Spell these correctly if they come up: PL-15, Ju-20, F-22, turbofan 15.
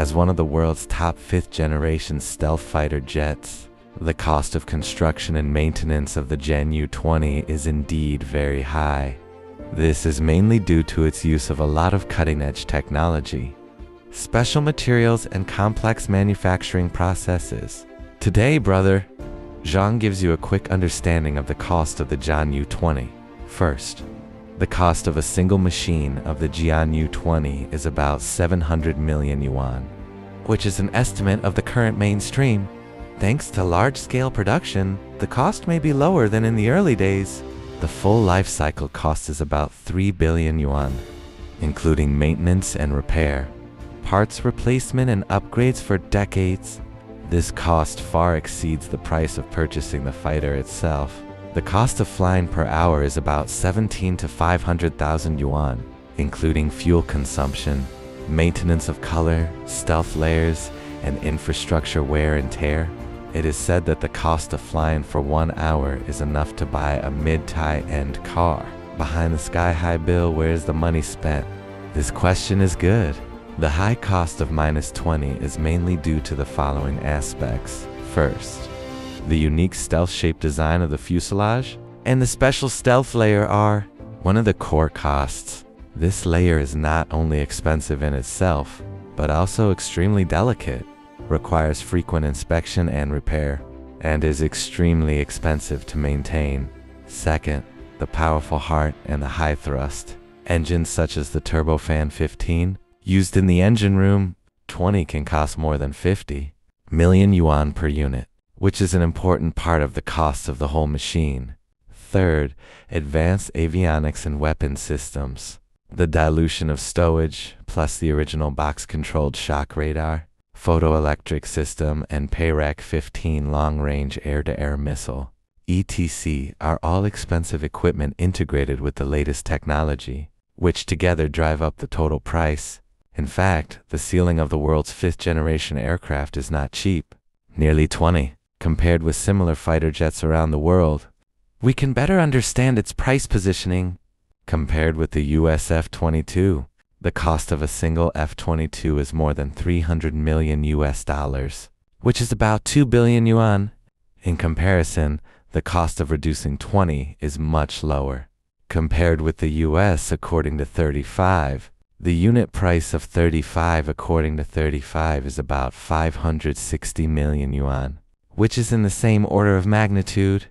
As one of the world's top 5th-generation stealth fighter jets, the cost of construction and maintenance of the Ju-20 is indeed very high. This is mainly due to its use of a lot of cutting-edge technology, special materials, and complex manufacturing processes. Today, brother, Jean gives you a quick understanding of the cost of the Ju-20. First, the cost of a single machine of the Ju-20 is about 700 million yuan, which is an estimate of the current mainstream. Thanks to large-scale production, the cost may be lower than in the early days. The full life cycle cost is about 3 billion yuan, including maintenance and repair, parts replacement and upgrades for decades. This cost far exceeds the price of purchasing the fighter itself. The cost of flying per hour is about 17 to 500,000 yuan, including fuel consumption, maintenance of color, stealth layers, and infrastructure wear and tear. It is said that the cost of flying for 1 hour is enough to buy a mid-high-end car. Behind the sky-high bill, where is the money spent? This question is good. The high cost of Ju-20 is mainly due to the following aspects. First, the unique stealth-shaped design of the fuselage and the special stealth layer are one of the core costs. This layer is not only expensive in itself, but also extremely delicate, requires frequent inspection and repair, and is extremely expensive to maintain. Second, the powerful heart and the high thrust. Engines such as the turbofan 15, used in the engine room, 20 can cost more than 50 million yuan per unit, which is an important part of the cost of the whole machine. Third, advanced avionics and weapon systems. The dilution of stowage, plus the original box-controlled shock radar, photoelectric system, and PL-15 long-range air-to-air missile, etc., are all expensive equipment integrated with the latest technology, which together drive up the total price. In fact, the ceiling of the world's 5th-generation aircraft is not cheap, nearly 20. Compared with similar fighter jets around the world, we can better understand its price positioning. Compared with the US F-22, the cost of a single F-22 is more than 300 million US dollars, which is about 2 billion yuan. In comparison, the cost of reducing 20 is much lower. Compared with the US according to 35, the unit price of 35 according to 35 is about 560 million yuan, which is in the same order of magnitude.